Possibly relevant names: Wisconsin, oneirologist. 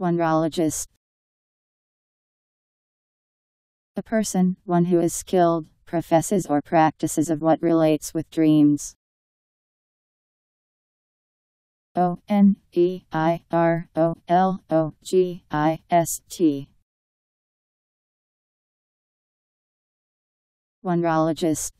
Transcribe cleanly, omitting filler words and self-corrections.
Oneirologist. A person, one who is skilled, professes or practices of what relates with dreams. Oneirologist. Oneirologist.